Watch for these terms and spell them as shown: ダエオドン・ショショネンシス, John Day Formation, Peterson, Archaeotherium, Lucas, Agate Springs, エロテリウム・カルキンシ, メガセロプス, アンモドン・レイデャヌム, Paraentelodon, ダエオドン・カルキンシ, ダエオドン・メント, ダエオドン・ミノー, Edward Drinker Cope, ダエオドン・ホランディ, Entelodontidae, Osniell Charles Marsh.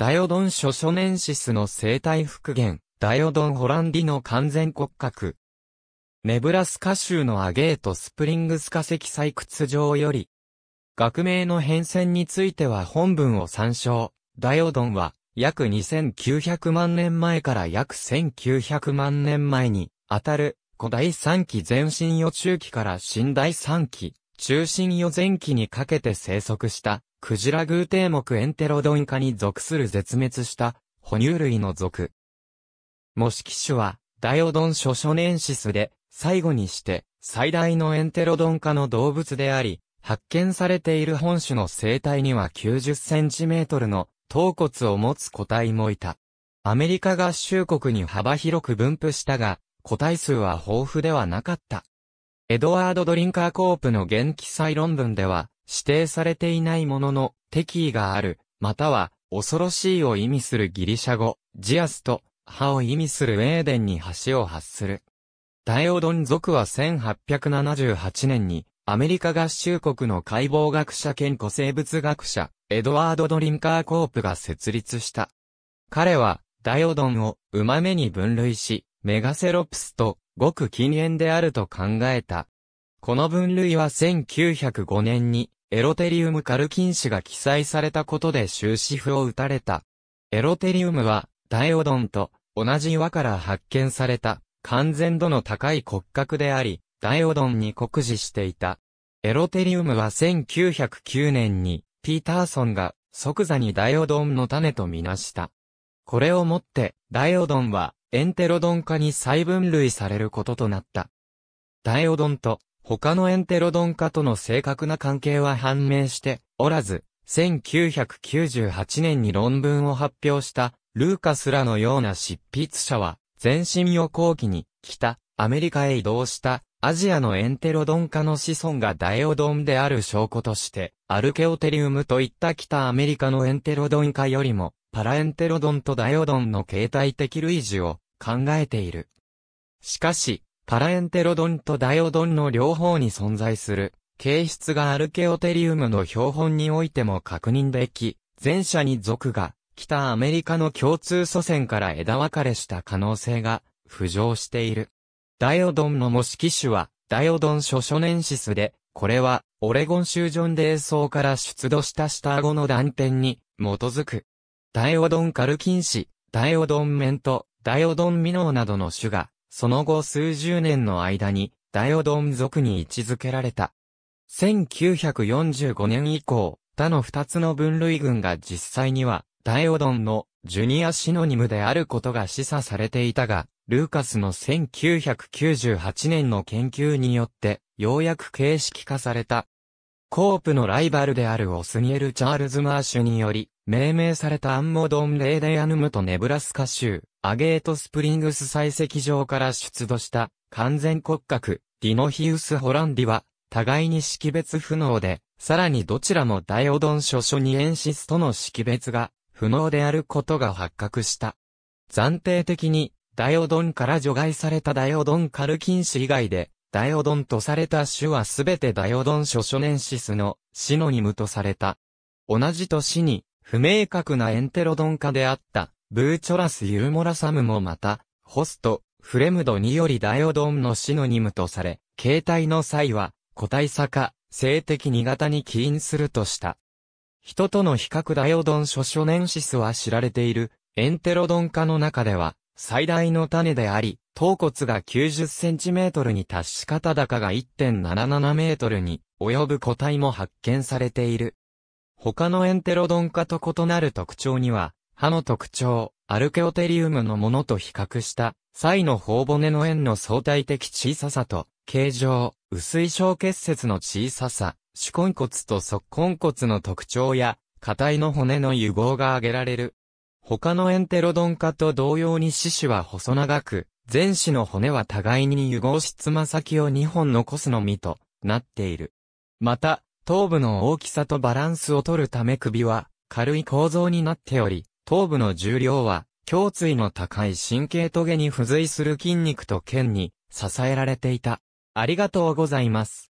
ダイオドンショショネンシスの生態復元、ダイオドンホランディの完全骨格。ネブラスカ州のアゲートスプリングス化石採掘場より、学名の変遷については本文を参照。ダイオドンは、約2900万年前から約1900万年前に、あたる、古第3紀前身予中期から新第3紀、中新予前期にかけて生息した。クジラ偶蹄目エンテロドン科に属する絶滅した哺乳類の属。模式種はダイオドンショショネンシスで最後にして最大のエンテロドン科の動物であり、発見されている本種の生態には90センチメートルの頭骨を持つ個体もいた。アメリカ合衆国に幅広く分布したが、個体数は豊富ではなかった。エドワード・ドリンカー・コープの現記載論文では、指定されていないものの、敵意がある、または、恐ろしいを意味するギリシャ語、ジアスと、歯を意味するエーデンに橋を発する。ダイオドン属は1878年に、アメリカ合衆国の解剖学者兼古生物学者、エドワード・ドリンカー・コープが設立した。彼は、ダイオドンを、うまめに分類し、メガセロプスと、ごく近縁であると考えた。この分類は1905年に、エロテリウムカルキン氏が記載されたことで終止符を打たれた。エロテリウムは、ダイオドンと同じ岩から発見された、完全度の高い骨格であり、ダイオドンに酷似していた。エロテリウムは1909年に、ピーターソンが即座にダイオドンの種とみなした。これをもって、ダイオドンは、エンテロドン科に再分類されることとなった。ダイオドンと、他のエンテロドン科との正確な関係は判明しておらず、1998年に論文を発表したルーカスらのような執筆者は、前身予後期に北アメリカへ移動したアジアのエンテロドン科の子孫がダイオドンである証拠として、アルケオテリウムといった北アメリカのエンテロドン科よりも、パラエンテロドンとダイオドンの形態的類似を考えている。しかし、パラエンテロドンとダイオドンの両方に存在する形質がアルケオテリウムの標本においても確認でき、前者に属が北アメリカの共通祖先から枝分かれした可能性が浮上している。ダイオドンの模式種はダイオドンショショネンシスで、これはオレゴン州ジョンデー層から出土した下顎の断片に基づく。ダイオドンカルキン氏、ダイオドンメント、ダイオドンミノウなどの種が、その後数十年の間にダイオドン属に位置づけられた。1945年以降、他の2つの分類群が実際にはダイオドンのジュニアシノニムであることが示唆されていたが、ルーカスの1998年の研究によってようやく形式化された。コープのライバルであるオスニエル・チャールズ・マーシュにより、命名されたアンモドンレーデアヌムとネブラスカ州、アゲートスプリングス採石場から出土した完全骨格、ディノヒウス・ホランディは、互いに識別不能で、さらにどちらもダイオドンショショニエンシスとの識別が不能であることが発覚した。暫定的に、ダイオドンから除外されたダイオドンカルキン氏以外で、ダイオドンとされた種はすべてダイオドンショショネンシスのシノニムとされた。同じ年に不明確なエンテロドン科であったブーチョラス・ユルモラサムもまたホスト・フレムドによりダイオドンのシノニムとされ、形態の際は個体差か性的2型に起因するとした。人との比較ダイオドンショショネンシスは知られているエンテロドン科の中では最大の種であり、頭骨が90センチメートルに達し肩高が 1.77 メートルに及ぶ個体も発見されている。他のエンテロドン科と異なる特徴には、歯の特徴、アルケオテリウムのものと比較した際の頬骨の円の相対的小ささと、形状、薄い小結節の小ささ、手根骨と足根骨の特徴や、硬いの骨の融合が挙げられる。他のエンテロドン科と同様に四肢は細長く、前肢の骨は互いに融合しつま先を2本残すのみとなっている。また、頭部の大きさとバランスを取るため首は軽い構造になっており、頭部の重量は胸椎の高い神経棘に付随する筋肉と腱に支えられていた。ありがとうございます。